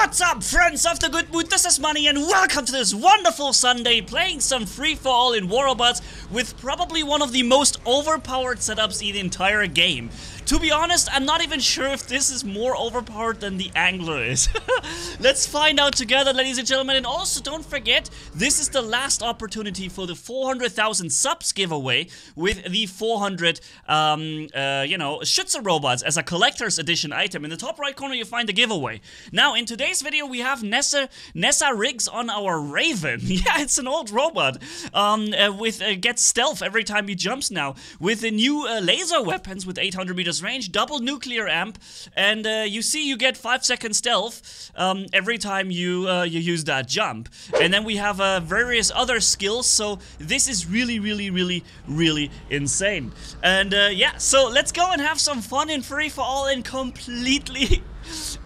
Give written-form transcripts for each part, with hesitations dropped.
What's up, friends of the good mood? This is Manni and welcome to this wonderful Sunday playing some free-for-all in War Robots with probably one of the most overpowered setups in the entire game. To be honest, I'm not even sure if this is more overpowered than the Angler is. Let's find out together, ladies and gentlemen. And also, don't forget, this is the last opportunity for the 400,000 subs giveaway with the 400, Schütze Robots as a collector's edition item. In the top right corner, you find the giveaway. Now, in today's video, we have Nessa Riggs on our Raven. Yeah, it's an old robot. Gets stealth every time he jumps now. With the new laser weapons with 800 meters range, double nuclear amp, and you see you get 5-second stealth every time you use that jump. And then we have various other skills, so this is really insane. And yeah, so let's go and have some fun in free-for-all and completely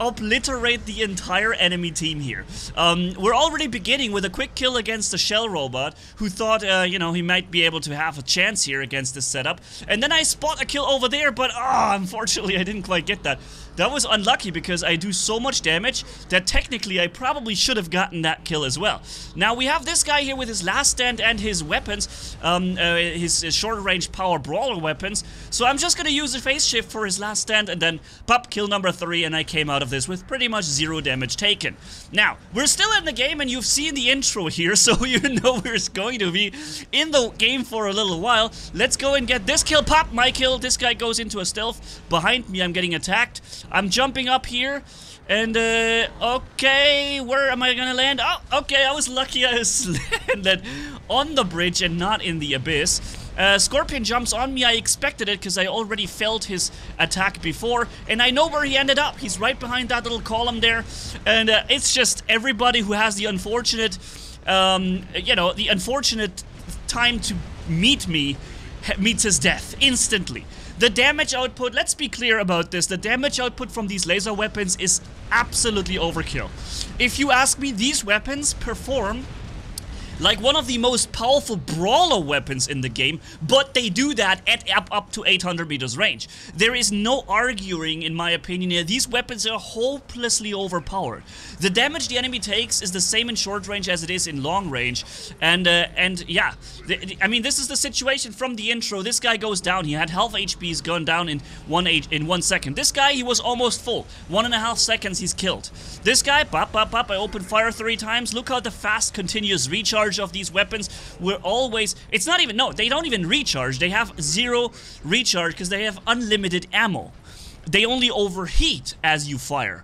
obliterate the entire enemy team here. We're already beginning with a quick kill against the Shell robot, who thought, he might be able to have a chance here against this setup. And then I spot a kill over there, but unfortunately I didn't quite get that. That was unlucky because I do so much damage that technically I probably should have gotten that kill as well. Now we have this guy here with his Last Stand and his weapons, his short-range power brawler weapons. So I'm just gonna use a Phase Shift for his Last Stand and then pop kill number 3, and I came out of this with pretty much 0 damage taken. Now, we're still in the game and you've seen the intro here, so you know we're going to be in the game for a little while. Let's go and get this kill. Pop, my kill. This guy goes into a stealth. Behind me, I'm getting attacked. I'm jumping up here. And, okay, where am I gonna land? Oh, okay, I was lucky I landed on the bridge and not in the abyss. Scorpion jumps on me. I expected it because I already felt his attack before, and I know where he ended up. He's right behind that little column there, and it's just everybody who has the unfortunate, time to meet me meets his death instantly. The damage output, let's be clear about this, the damage output from these laser weapons is absolutely overkill. If you ask me, these weapons perform like one of the most powerful brawler weapons in the game, but they do that at up to 800 meters range. There is no arguing, in my opinion, here. These weapons are hopelessly overpowered. The damage the enemy takes is the same in short range as it is in long range, and yeah, I mean, this is the situation from the intro. This guy goes down. He had half HP. He's gone down in 1 second. This guy, he was almost full. 1.5 seconds, he's killed. This guy, pop, pop, pop. I open fire 3 times. Look how the fast continuous recharge of these weapons were always, it's not even, no, they don't even recharge. They have 0 recharge because they have unlimited ammo. They only overheat as you fire.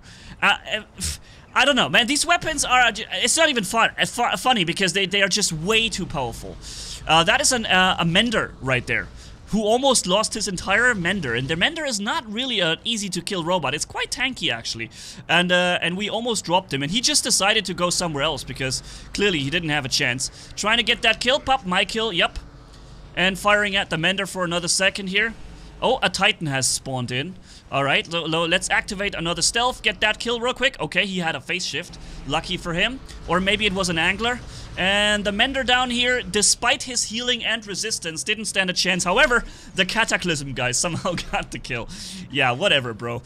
I don't know, man, these weapons are, it's not even funny because they are just way too powerful. That is a Mender right there, who almost lost his entire Mender, and the Mender is not really an easy-to-kill robot. It's quite tanky, actually, and we almost dropped him, and he just decided to go somewhere else because clearly he didn't have a chance. Trying to get that kill, pop, my kill, yep, and firing at the Mender for another second here. Oh, a Titan has spawned in. All right, let's activate another stealth, get that kill real quick. Okay, he had a Phase Shift, lucky for him, or maybe it was an Angler. And the Mender down here, despite his healing and resistance, didn't stand a chance. However, the Cataclysm guy somehow got the kill. Yeah, whatever, bro.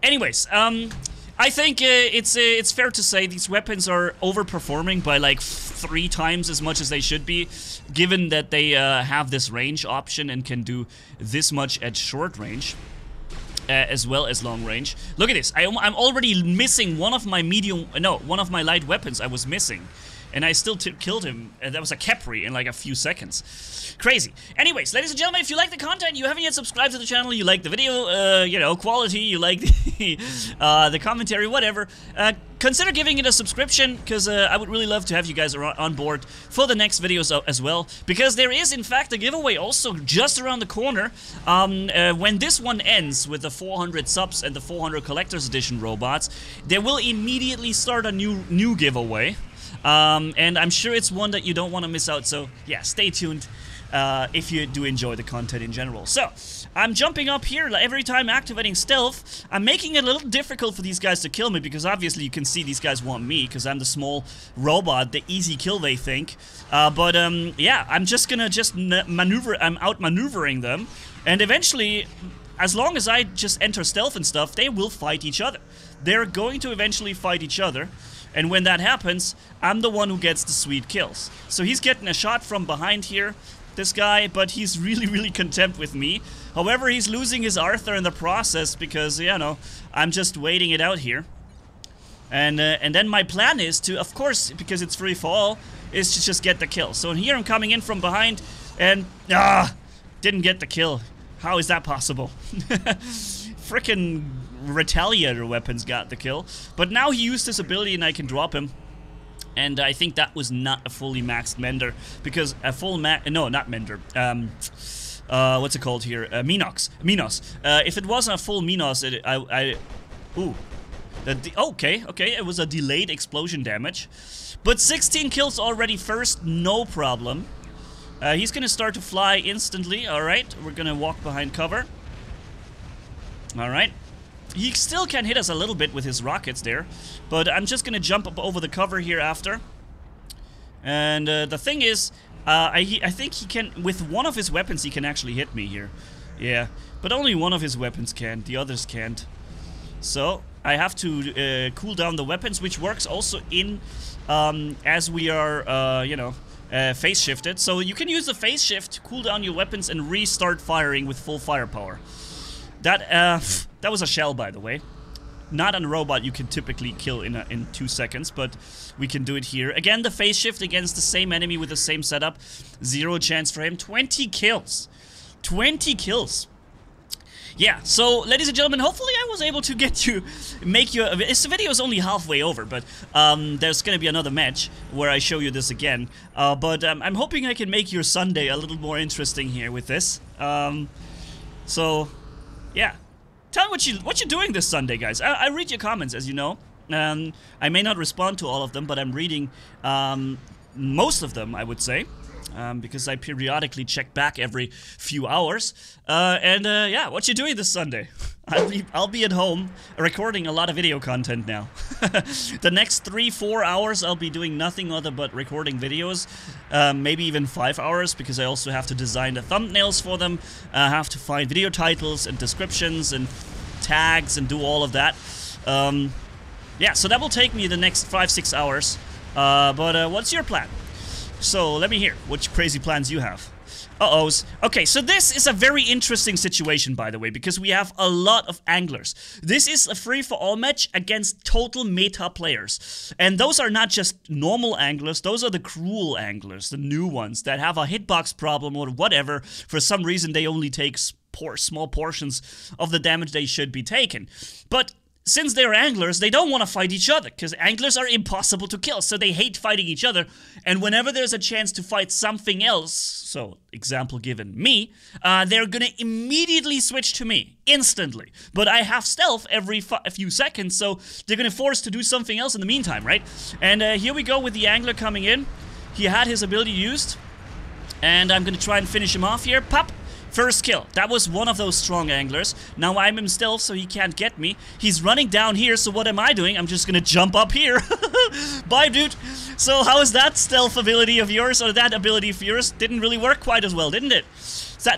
Anyways, I think it's fair to say these weapons are overperforming by like 3 times as much as they should be, given that they have this range option and can do this much at short range. As well as long range. Look at this. I'm already missing one of my light weapons I was missing. And I still killed him. That was a Kepri in like a few seconds. Crazy. Anyways, ladies and gentlemen, if you like the content, you haven't yet subscribed to the channel, you like the video, quality, you like the commentary, whatever, consider giving it a subscription, because I would really love to have you guys on board for the next videos as well, because there is, in fact, a giveaway also just around the corner. When this one ends with the 400 subs and the 400 Collector's Edition robots, they will immediately start a new giveaway. And I'm sure it's one that you don't want to miss out, so yeah, stay tuned if you do enjoy the content in general. So, I'm jumping up here, every time activating stealth, I'm making it a little difficult for these guys to kill me, because obviously you can see these guys want me, because I'm the small robot, the easy kill they think. Yeah, I'm just gonna maneuver, I'm out-maneuvering them, and eventually, as long as I just enter stealth and stuff, they will fight each other. They're going to eventually fight each other, and when that happens, I'm the one who gets the sweet kills. So he's getting a shot from behind here, this guy, but he's really content with me. However, he's losing his Arthur in the process because, you know, I'm just waiting it out here. And then my plan is to, of course, because it's free for all, is to just get the kill. So here I'm coming in from behind and, didn't get the kill. How is that possible? Frickin' retaliator weapons got the kill. But now he used his ability and I can drop him. And I think that was not a fully maxed Mender, because a full what's it called here? Minos. If it wasn't a full Minos, okay, it was a delayed explosion damage. But 16 kills already first, no problem. He's gonna start to fly instantly, alright. We're gonna walk behind cover. Alright. He still can hit us a little bit with his rockets there, but I'm just gonna jump up over the cover here after. And the thing is, I think he can, with one of his weapons, he can actually hit me here. Yeah, but only one of his weapons can, the others can't. So, I have to cool down the weapons, which works also in, as we are, you know, phase shifted. So you can use the phase shift, cool down your weapons, and restart firing with full firepower. That, that was a shell, by the way. Not on a robot you can typically kill in 2 seconds, but we can do it here. Again, the phase shift against the same enemy with the same setup. Zero chance for him. 20 kills. 20 kills. Yeah, so, ladies and gentlemen, hopefully I was able to get you, make you, this video is only halfway over, but there's gonna be another match where I show you this again. But I'm hoping I can make your Sunday a little more interesting here with this. So... yeah, tell me what you're doing this Sunday, guys. I read your comments, as you know. I may not respond to all of them, but I'm reading most of them, I would say, because I periodically check back every few hours. Yeah, what you doing this Sunday? I'll be at home recording a lot of video content now. The next 3-4 hours, I'll be doing nothing other but recording videos. Maybe even 5 hours, because I also have to design the thumbnails for them. I have to find video titles and descriptions and tags and do all of that. Yeah, so that will take me the next 5-6 hours. What's your plan? So, let me hear what crazy plans you have. Uh-ohs. Okay, so this is a very interesting situation, by the way, because we have a lot of anglers. This is a free-for-all match against total meta players. And those are not just normal anglers, those are the cruel anglers, the new ones that have a hitbox problem or whatever. For some reason, they only take small portions of the damage they should be taking. But... since they're anglers, they don't want to fight each other, because anglers are impossible to kill, so they hate fighting each other, and whenever there's a chance to fight something else, so, example given me, they're gonna immediately switch to me, instantly. But I have stealth every few seconds, so they're gonna force to do something else in the meantime, right? And here we go with the angler coming in. He had his ability used, and I'm gonna try and finish him off here. Pop! First kill. That was one of those strong anglers. Now I'm in stealth, so he can't get me. He's running down here, so what am I doing? I'm just gonna jump up here. Bye, dude. So how is that stealth ability of yours, or that ability of yours? Didn't really work quite as well, didn't it?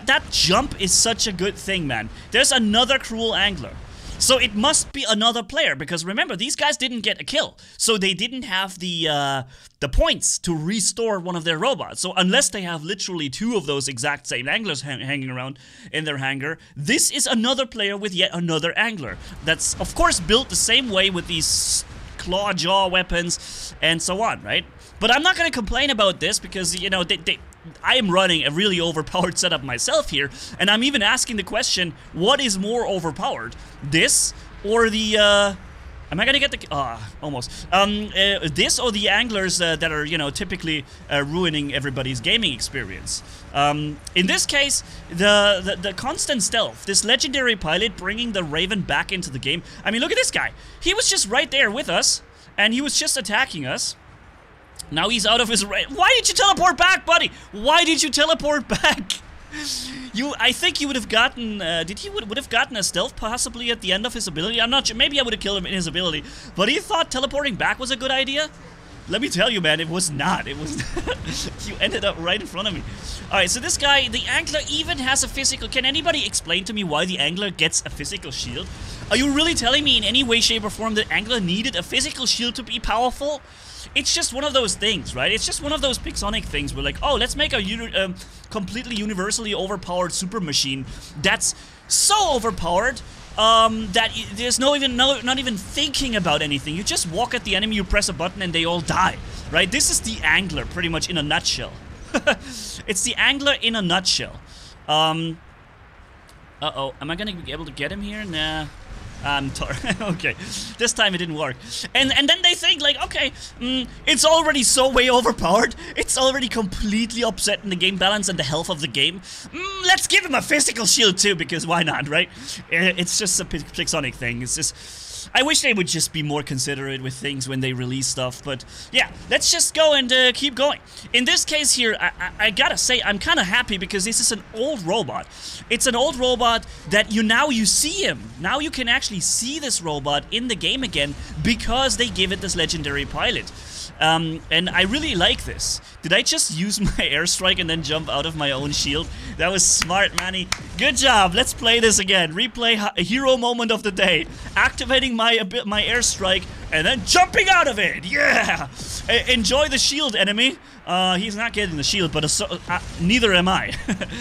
That jump is such a good thing, man. There's another cruel angler. So it must be another player, because remember, these guys didn't get a kill. So they didn't have the points to restore one of their robots. So unless they have literally two of those exact same anglers hanging around in their hangar, this is another player with yet another angler. That's, of course, built the same way with these claw jaw weapons and so on, right? But I'm not gonna complain about this, because, you know, I am running a really overpowered setup myself here, and I'm even asking the question, what is more overpowered? This or the, am I gonna get the, almost. This or the anglers that are, you know, typically ruining everybody's gaming experience. In this case, the constant stealth, this legendary pilot bringing the Raven back into the game. I mean, look at this guy. He was just right there with us, and he was just attacking us. Now he's out of his range. Why did you teleport back, buddy? Why did you teleport back? I think you would have gotten, would have gotten a stealth possibly at the end of his ability? I'm not sure, maybe I would have killed him in his ability. But he thought teleporting back was a good idea? Let me tell you, man, it was not. It was you ended up right in front of me. Alright, so this guy, the Angler, even has a physical. Can anybody explain to me why the Angler gets a physical shield? Are you really telling me in any way, shape, or form that Angler needed a physical shield to be powerful? It's just one of those things, right? It's just one of those Pixonic things where, like, oh, let's make a completely universally overpowered super machine that's so overpowered that there's not even thinking about anything. You just walk at the enemy, you press a button, and they all die, right? This is the Angler, pretty much, in a nutshell. It's the Angler in a nutshell. Uh-oh, am I gonna be able to get him here? Nah. I'm okay, this time it didn't work. And then they think, like, okay, it's already so way overpowered. It's already completely upsetting the game balance and the health of the game. Let's give him a physical shield too, because why not, right? It's just a Pixonic thing. It's just, I wish they would just be more considerate with things when they release stuff. But yeah, let's just go and keep going. In this case here, I gotta say, I'm kind of happy because this is an old robot. It's an old robot that now you see him. Now you can actually see this robot in the game again because they give it this legendary pilot, and I really like this. Did I just use my airstrike and then jump out of my own shield? That was smart, Manni. Good job. Let's play this again. Replay hero moment of the day: activating my airstrike and then jumping out of it. Yeah, enjoy the shield, enemy. He's not getting the shield, but neither am I.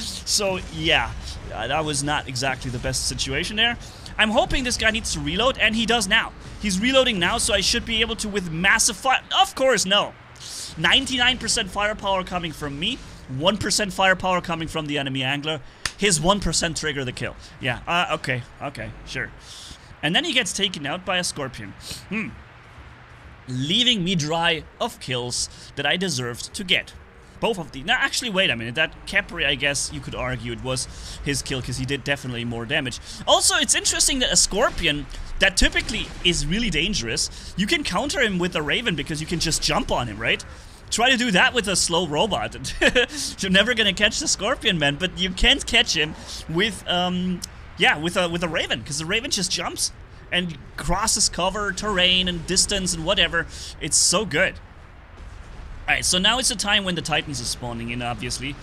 So yeah, that was not exactly the best situation there. I'm hoping this guy needs to reload, and he does now. He's reloading now, so I should be able to with massive fire. Of course, no. 99% firepower coming from me, 1% firepower coming from the enemy Angler. His 1% trigger the kill. Yeah, okay, sure. And then he gets taken out by a Scorpion. Leaving me dry of kills that I deserved to get. Both of the... Now, actually, wait a minute. That Capri, I guess you could argue it was his kill because he did definitely more damage. Also, it's interesting that a Scorpion that typically is really dangerous, you can counter him with a Raven because you can just jump on him, right? Try to do that with a slow robot. You're never going to catch the Scorpion, man, but you can catch him with, yeah, with a Raven because the Raven just jumps and crosses cover, terrain, and distance and whatever. It's so good. Alright, so now it's the time when the Titans are spawning in, obviously.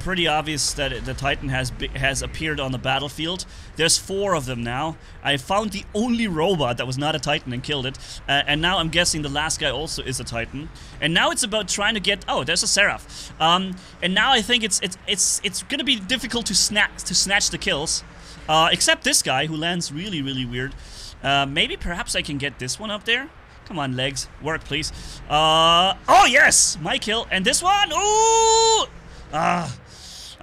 Pretty obvious that the Titan has appeared on the battlefield. There's 4 of them now. I found the only robot that was not a Titan and killed it. And now I'm guessing the last guy also is a Titan. And now it's about trying to get... Oh, there's a Seraph. And now I think it's gonna be difficult to snatch the kills. Except this guy, who lands really, really weird. Maybe perhaps I can get this one up there? Come on, legs. Work, please. Oh, yes! My kill. And this one? Ooh!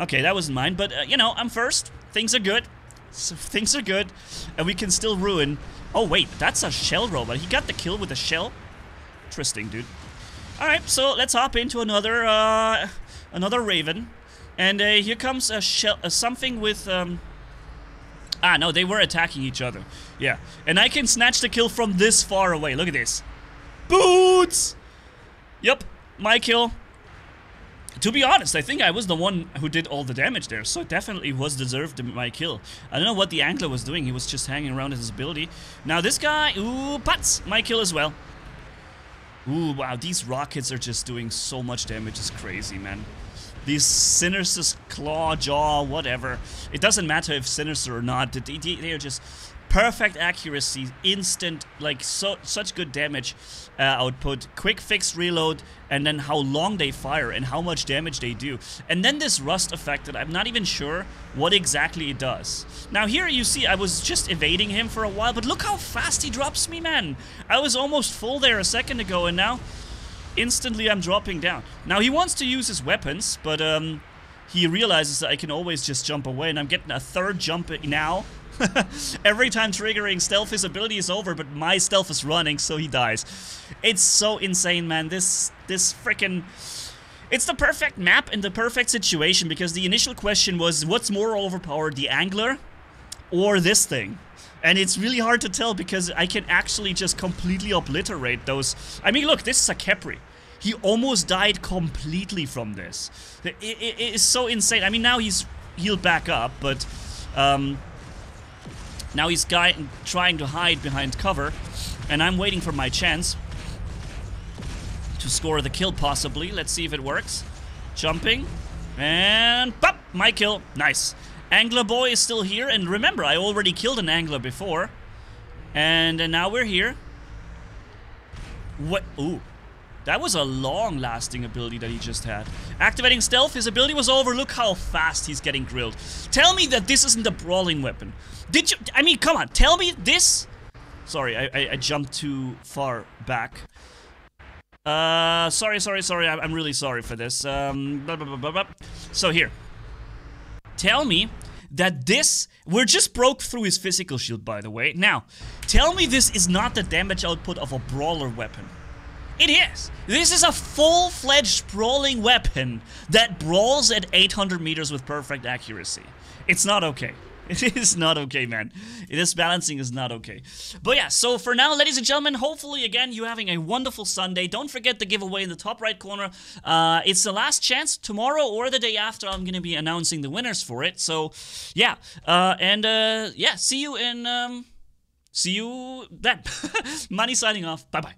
Okay, that wasn't mine. But, you know, I'm first. Things are good. So things are good. And we can still ruin... Oh, wait. That's a Shell robot. He got the kill with a Shell? Interesting, dude. Alright, so let's hop into another Raven. And here comes a Shell... something with... Ah, no, they were attacking each other. Yeah. And I can snatch the kill from this far away. Look at this. Boots! Yep. My kill. To be honest, I think I was the one who did all the damage there. So it definitely was deserved my kill. I don't know what the Angler was doing. He was just hanging around at his ability. Now this guy... Ooh, putz! My kill as well. Ooh, wow. These rockets are just doing so much damage. It's crazy, man. These Sinister's claw, jaw, whatever. It doesn't matter if Sinister or not. They are just perfect accuracy, instant, like, such good damage output. Quick fix, reload, and then how long they fire and how much damage they do. And then this rust effect that I'm not even sure what exactly it does. Now here you see I was just evading him for a while, but look how fast he drops me, man. I was almost full there a second ago, and now... Instantly, I'm dropping down. Now, he wants to use his weapons, but he realizes that I can always just jump away, and I'm getting a third jump now. Every time triggering stealth, his ability is over, but my stealth is running, so he dies. It's so insane, man. This freaking... It's the perfect map and the perfect situation, because the initial question was, what's more overpowered, the Angler or this thing? And it's really hard to tell because I can actually just completely obliterate those. I mean, look, this is a Kepri. He almost died completely from this. It is so insane. I mean, now he's healed back up, but now he's trying to hide behind cover. And I'm waiting for my chance. to score the kill, possibly. Let's see if it works. Jumping. And pop! My kill. Nice. Angler boy is still here. And remember, I already killed an angler before. And now we're here. What? Ooh. That was a long-lasting ability that he just had. Activating stealth, his ability was over. Look how fast he's getting grilled. Tell me that this isn't a brawling weapon. Did you... I mean, come on. Tell me this... Sorry, I jumped too far back. Sorry. I'm really sorry for this. So here. Tell me that this... We're just broke through his physical shield, by the way. Now, tell me this is not the damage output of a brawler weapon. It is! This is a full-fledged brawling weapon that brawls at 800 meters with perfect accuracy. It's not okay. It is not okay, man. This balancing is not okay. But yeah, so for now, ladies and gentlemen, hopefully, again, you're having a wonderful Sunday. Don't forget the giveaway in the top right corner. It's the last chance. Tomorrow or the day after, I'm going to be announcing the winners for it. So, yeah. Yeah, see you in... see you then. Manni signing off. Bye-bye.